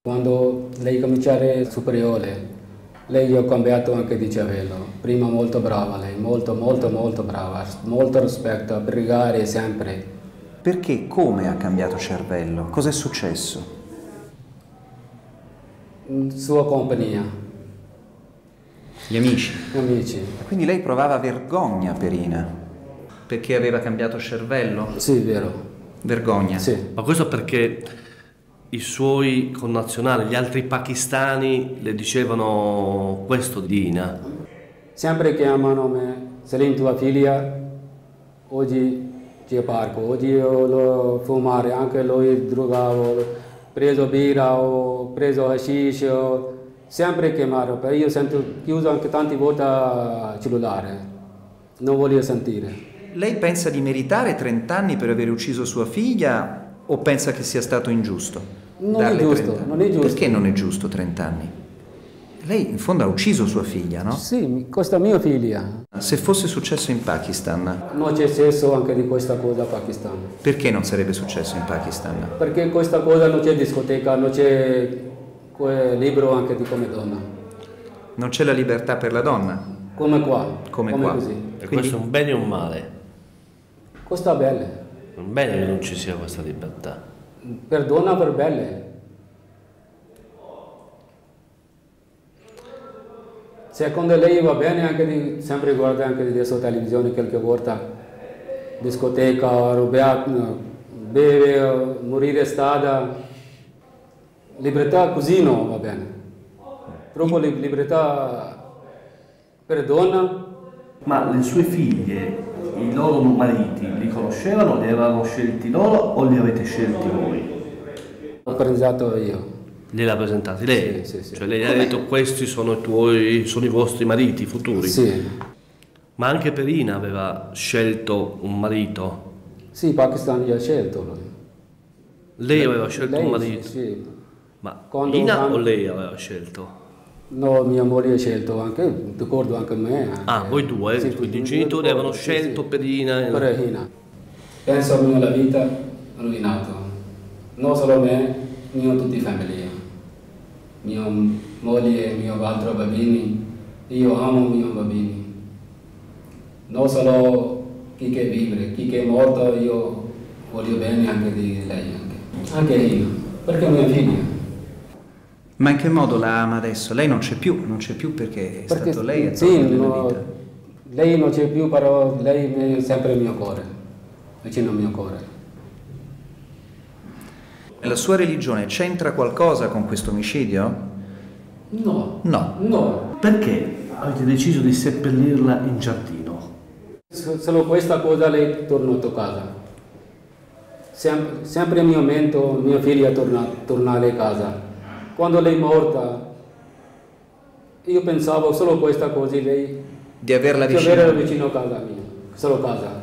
Quando lei cominciare superiore, lei ho cambiato anche di cervello. Prima molto brava lei, molto brava, molto rispetto, pregare sempre. Perché? Come ha cambiato cervello? Cos'è successo? Sua compagnia. Gli amici? Gli amici. Quindi lei provava vergogna per Hina? Perché aveva cambiato cervello? Sì, vero. Vergogna? Sì. Ma questo perché i suoi connazionali, gli altri pakistani, le dicevano questo di Hina. Sempre chiamano me, Selim tua figlia, oggi c'è parco, oggi lo fumare, anche lui drogavo, preso birra, ho preso hashish, sempre chiamano, perché io sento chiuso anche tante volte il cellulare, non voglio sentire. Lei pensa di meritare 30 anni per aver ucciso sua figlia? O pensa che sia stato ingiusto? Non è giusto, non è giusto. Perché non è giusto 30 anni? Lei in fondo ha ucciso sua figlia, no? Sì, questa mia figlia. Se fosse successo in Pakistan? Non c'è senso anche di questa cosa in Pakistan. Perché non sarebbe successo in Pakistan? Perché questa cosa non c'è discoteca, non c'è quel libro anche di come donna. Non c'è la libertà per la donna? Come qua. Come qua. Così. E quindi questo è un bene o un male? Questo è bene. Non bene che non ci sia questa libertà. Perdona per belle. Secondo lei va bene anche di sempre guardare anche di adesso televisione qualche volta, discoteca, beve, morire strada. Libertà così no va bene. Troppo libertà perdona. Ma le sue figlie, i loro mariti, li conoscevano, li avevano scelti loro o li avete scelti voi? L'ho presentato io. Gliel'ha presentati lei? Sì, sì, sì. Cioè lei ha detto questi sono i tuoi, sono i vostri mariti futuri? Sì. Ma anche per Hina aveva scelto un marito? Sì, Pakistan gli ha scelto lui. Lei aveva scelto lei, un marito? Sì. Ma quando Hina o lei aveva scelto? No, mia moglie ha scelto anche, d'accordo anche me. Anche. Ah, voi due? Sì, quindi i genitori avevano scelto sì. Per Hina? E per Hina. Penso a me la vita rovinato. Non solo me, ma tutti i famiglia. Mia moglie, i miei altri bambini. Io amo i miei bambini. Non solo chi che vive, chi che è morto, io voglio bene anche di lei. Anche Hina, perché è mia figlia. Ma in che modo la ama adesso? Lei non c'è più, non c'è più perché è stato lei a salvarmi la vita. Lei non c'è più, però lei è sempre il mio cuore, vicino al mio cuore. La sua religione c'entra qualcosa con questo omicidio? No. No. No. Perché avete deciso di seppellirla in giardino? Solo questa cosa lei è tornata a casa. Sempre il mio momento, mia figlia tornare a casa. Quando lei è morta, io pensavo solo questa cosa, lei di averla vicino a casa mia, solo casa.